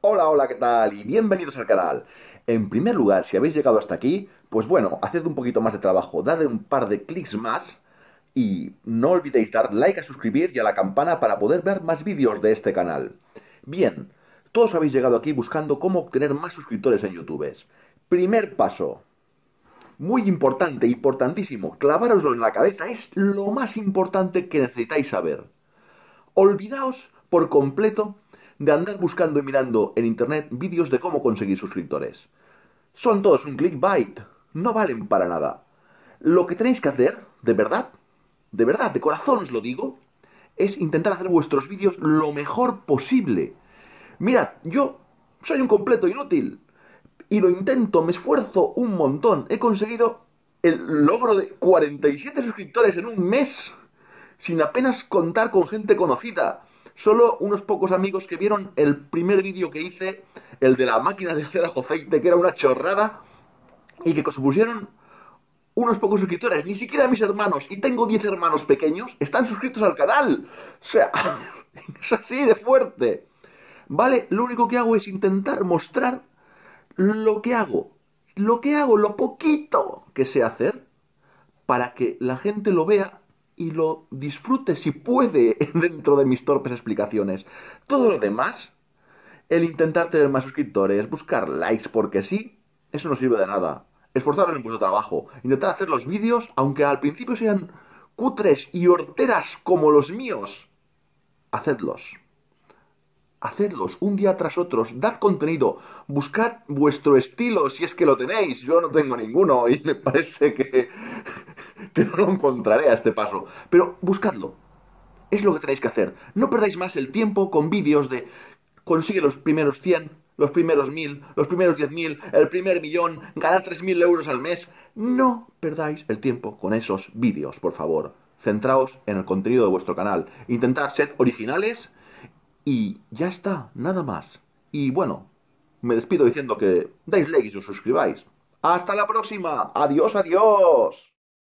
Hola, ¿qué tal? Y bienvenidos al canal. En primer lugar, si habéis llegado hasta aquí, pues bueno, haced un poquito más de trabajo, dadle un par de clics más y no olvidéis dar like, a suscribir y a la campana para poder ver más vídeos de este canal. Bien, todos habéis llegado aquí buscando cómo obtener más suscriptores en YouTube. Primer paso, muy importante, importantísimo, clavároslo en la cabeza, es lo más importante que necesitáis saber. Olvidaos por completo de andar buscando y mirando en internet vídeos de cómo conseguir suscriptores. Son todos un clickbait, no valen para nada. Lo que tenéis que hacer, de verdad, de corazón os lo digo, es intentar hacer vuestros vídeos lo mejor posible. Mirad, yo soy un completo inútil y lo intento, me esfuerzo un montón. He conseguido el logro de 47 suscriptores en un mes sin apenas contar con gente conocida. Solo unos pocos amigos que vieron el primer vídeo que hice, el de la máquina de hacer ajoceite, que era una chorrada, y que supusieron unos pocos suscriptores. Ni siquiera mis hermanos, y tengo 10 hermanos pequeños, están suscritos al canal. O sea, es así de fuerte. Vale, lo único que hago es intentar mostrar lo poquito que sé hacer, para que la gente lo vea y lo disfrute si puede dentro de mis torpes explicaciones. Todo lo demás, el intentar tener más suscriptores, buscar likes porque sí, eso no sirve de nada. Esforzaros en vuestro trabajo, intentar hacer los vídeos, aunque al principio sean cutres y horteras como los míos, hacedlos. Hacedlos un día tras otro, dad contenido, buscad vuestro estilo si es que lo tenéis. Yo no tengo ninguno y me parece que no lo encontraré a este paso. Pero buscadlo, es lo que tenéis que hacer. No perdáis más el tiempo con vídeos de consigue los primeros 100, los primeros 1000, los primeros 10.000, el primer millón, ganar 3.000 euros al mes. No perdáis el tiempo con esos vídeos, por favor. Centraos en el contenido de vuestro canal. Intentad ser originales. Y ya está, nada más. Y bueno, me despido diciendo que dais like y os suscribáis. ¡Hasta la próxima! ¡Adiós, adiós!